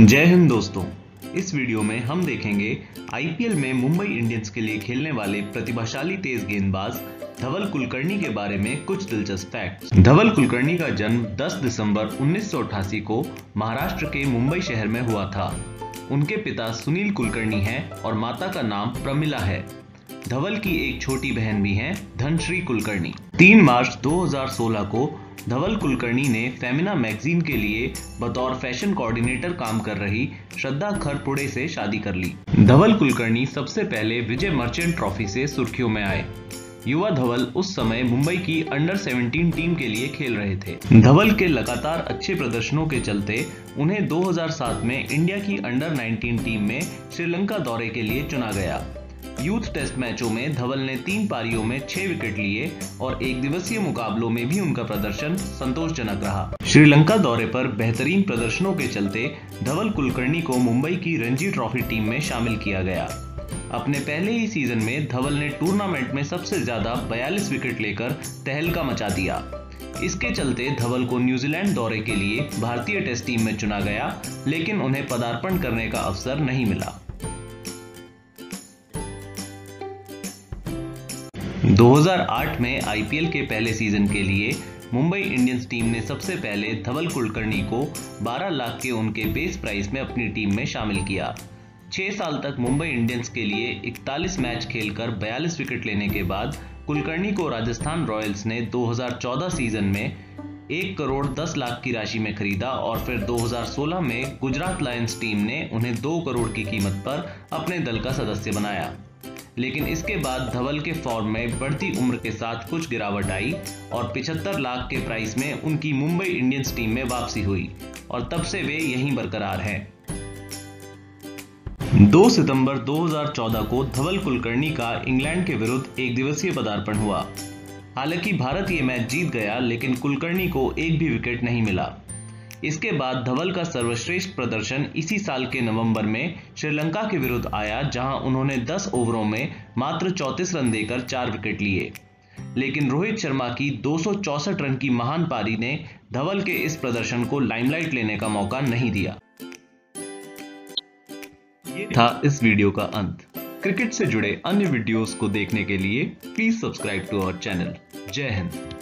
जय हिंद दोस्तों, इस वीडियो में हम देखेंगे आईपीएल में मुंबई इंडियंस के लिए खेलने वाले प्रतिभाशाली तेज गेंदबाज धवल कुलकर्णी के बारे में कुछ दिलचस्प फैक्ट्स। धवल कुलकर्णी का जन्म 10 दिसंबर 1988 को महाराष्ट्र के मुंबई शहर में हुआ था। उनके पिता सुनील कुलकर्णी हैं और माता का नाम प्रमिला है। धवल की एक छोटी बहन भी है, धनश्री कुलकर्णी। 3 मार्च 2016 को धवल कुलकर्णी ने फेमिना मैगजीन के लिए बतौर फैशन कोऑर्डिनेटर काम कर रही श्रद्धा खरपुड़े से शादी कर ली। धवल कुलकर्णी सबसे पहले विजय मर्चेंट ट्रॉफी से सुर्खियों में आए। युवा धवल उस समय मुंबई की अंडर 17 टीम के लिए खेल रहे थे। धवल के लगातार अच्छे प्रदर्शनों के चलते उन्हें 2007 में इंडिया की अंडर 19 टीम में श्रीलंका दौरे के लिए चुना गया। यूथ टेस्ट मैचों में धवल ने 3 पारियों में 6 विकेट लिए और एक दिवसीय मुकाबलों में भी उनका प्रदर्शन संतोषजनक रहा। श्रीलंका दौरे पर बेहतरीन प्रदर्शनों के चलते धवल कुलकर्णी को मुंबई की रणजी ट्रॉफी टीम में शामिल किया गया। अपने पहले ही सीजन में धवल ने टूर्नामेंट में सबसे ज्यादा 42 विकेट लेकर तहलका मचा दिया। इसके चलते धवल को न्यूजीलैंड दौरे के लिए भारतीय टेस्ट टीम में चुना गया, लेकिन उन्हें पदार्पण करने का अवसर नहीं मिला। 2008 में आईपीएल के पहले सीजन के लिए मुंबई इंडियंस टीम ने सबसे पहले धवल कुलकर्णी को 12 लाख के उनके बेस प्राइस में अपनी टीम में शामिल किया। 6 साल तक मुंबई इंडियंस के लिए 41 मैच खेलकर 42 विकेट लेने के बाद कुलकर्णी को राजस्थान रॉयल्स ने 2014 सीजन में 1 करोड़ 10 लाख की राशि में खरीदा और फिर 2016 में गुजरात लायंस टीम ने उन्हें 2 करोड़ की कीमत पर अपने दल का सदस्य बनाया। लेकिन इसके बाद धवल के फॉर्म में बढ़ती उम्र के साथ कुछ गिरावट आई और 75 लाख के प्राइस में उनकी मुंबई इंडियंस टीम में वापसी हुई और तब से वे यहीं बरकरार हैं। 2 सितंबर 2014 को धवल कुलकर्णी का इंग्लैंड के विरुद्ध एक दिवसीय पदार्पण हुआ। हालांकि भारत ये मैच जीत गया, लेकिन कुलकर्णी को एक भी विकेट नहीं मिला। इसके बाद धवल का सर्वश्रेष्ठ प्रदर्शन इसी साल के नवंबर में श्रीलंका के विरुद्ध आया, जहां उन्होंने 10 ओवरों में मात्र 34 रन देकर 4 विकेट लिए। लेकिन रोहित शर्मा की 264 रन की महान पारी ने धवल के इस प्रदर्शन को लाइमलाइट लेने का मौका नहीं दिया। ये था इस वीडियो का अंत। क्रिकेट से जुड़े अन्य वीडियोस को देखने के लिए please subscribe to our channel. जय हिंद।